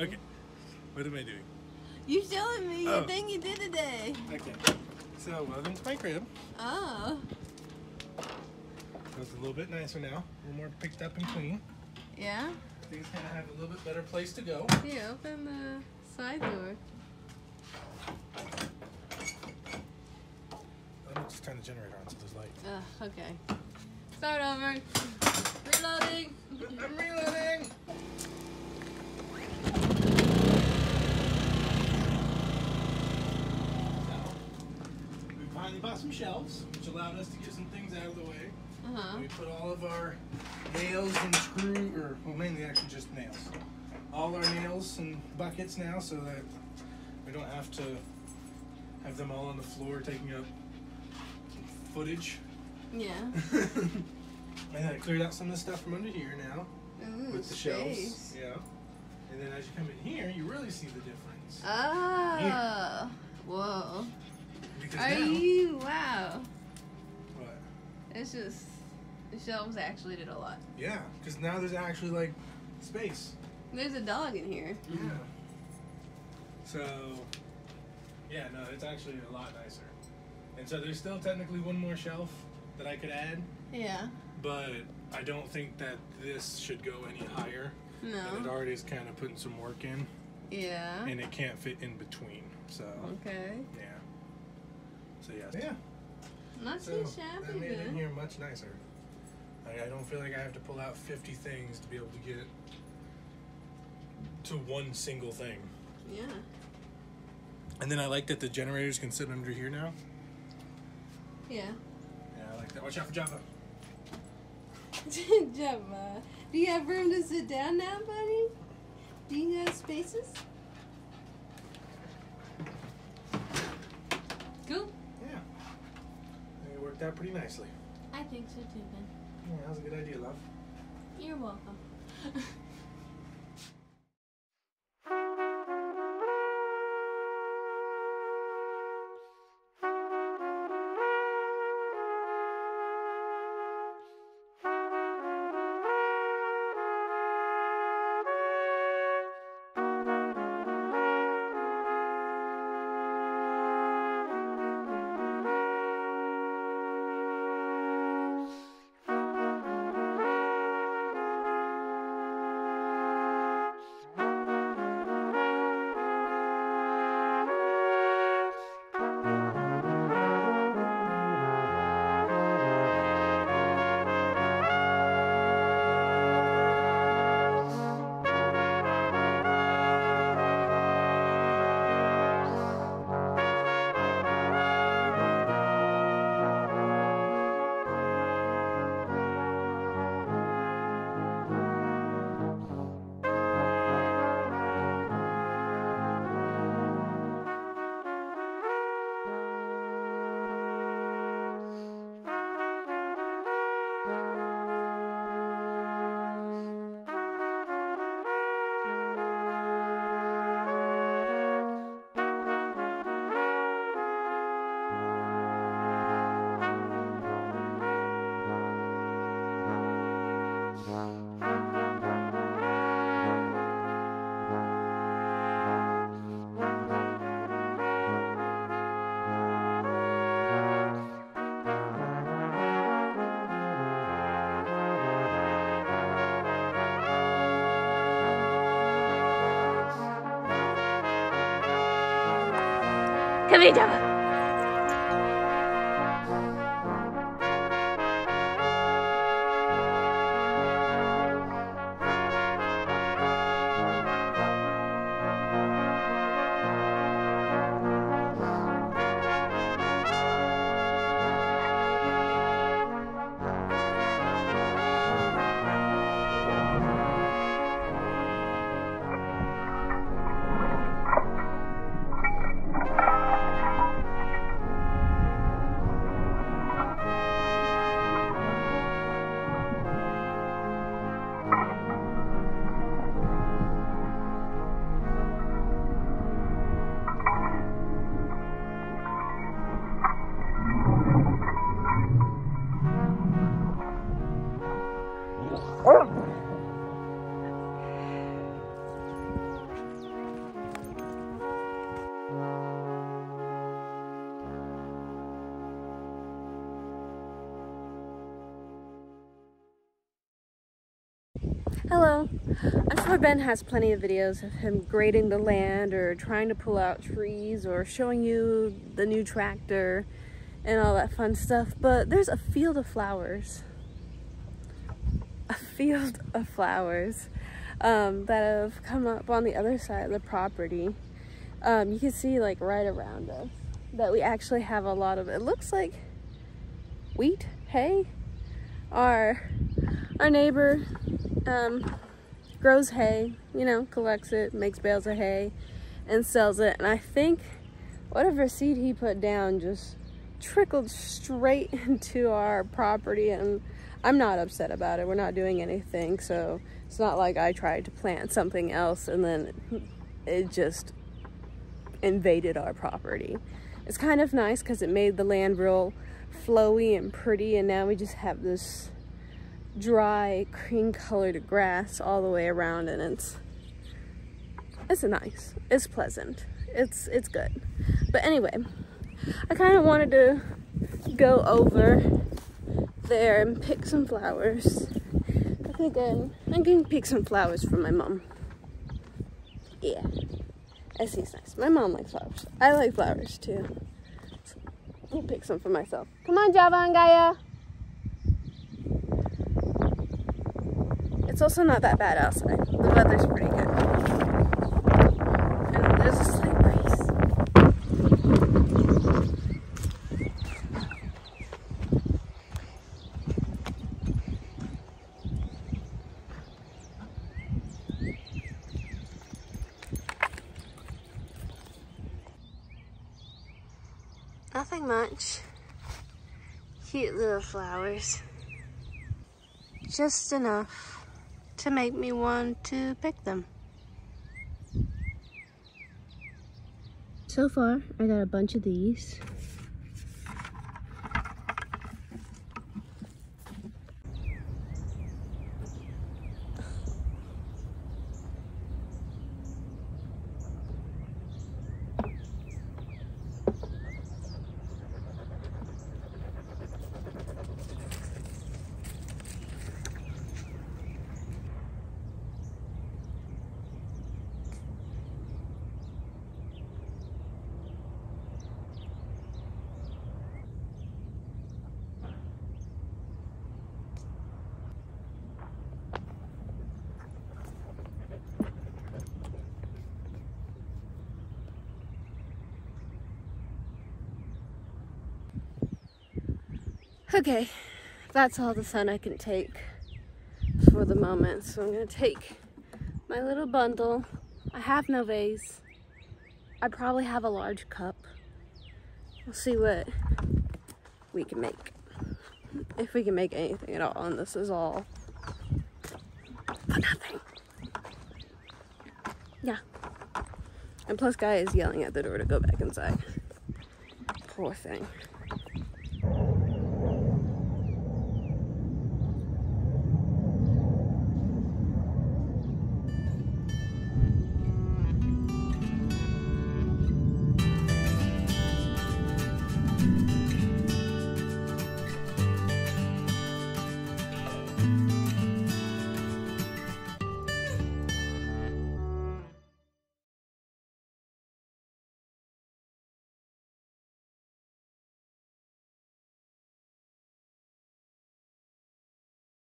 Okay. What am I doing? You're showing me your thing you did today. Okay. So, welcome to my crib. Oh. It's a little bit nicer now. A little more picked up and clean. Yeah? Things kind of have a little bit better place to go. Yeah, open the side door. I'm just turn the generator on so there's light. Okay. Start over. Reloading. I'm reloading. So, we finally bought some shelves, which allowed us to get some things out of the way. We put all of our nails and screws, or well, mainly actually just nails. All our nails and buckets now, so that we don't have to have them all on the floor taking up footage. Yeah. And I cleared out some of the stuff from under here now. Ooh, with the shelves. Yeah. And then as you come in here, you really see the difference. Oh. Yeah. Whoa. Because wow. What? It's just the shelves actually did a lot. Yeah, because now there's actually like space. There's a dog in here. Yeah. So, yeah, no, it's actually a lot nicer. And so there's still technically one more shelf that I could add. Yeah. But I don't think that this should go any higher. No. And it already is kind of putting some work in. Yeah. And it can't fit in between. So. Okay. Yeah. So yeah. Yeah. Not too shabby. That made in here much nicer. Like, I don't feel like I have to pull out 50 things to be able to get to one single thing. Yeah. And then I like that the generators can sit under here now. Yeah. Yeah, I like that. Watch out for Java. Java. Do you have room to sit down now, buddy? Do you have spaces? Cool. Yeah. It worked out pretty nicely. I think so too, Ben. Yeah, that was a good idea, love. You're welcome. Come here, Java. Hello. I'm sure Ben has plenty of videos of him grading the land or trying to pull out trees or showing you the new tractor and all that fun stuff, but there's a field of flowers. A field of flowers that have come up on the other side of the property. You can see like right around us that we actually have a lot of, it looks like wheat, hay. Our neighbor grows hay, you know, collects it, makes bales of hay and sells it. And I think whatever seed he put down just trickled straight into our property, and I'm not upset about it. We're not doing anything, so it's not like I tried to plant something else and then it just invaded our property. It's kind of nice because it made the land real flowy and pretty, and now we just have this dry cream colored grass all the way around, and it's nice, it's pleasant, it's good. But anyway, I kind of wanted to go over there and pick some flowers. I think I'm going to pick some flowers for my mom. Yeah, that seems nice. My mom likes flowers. I like flowers too. So I'll pick some for myself. Come on, Java and Gaia. It's also not that bad outside. The weather's pretty good. And there's a slight breeze. Nothing much. Cute little flowers. Just enough to make me want to pick them. So far, I got a bunch of these. Okay, that's all the sun I can take for the moment, so I'm going to take my little bundle. I have no vase. I probably have a large cup. We'll see what we can make. If we can make anything at all, and this is all for nothing. Yeah. And plus Guy is yelling at the door to go back inside. Poor thing.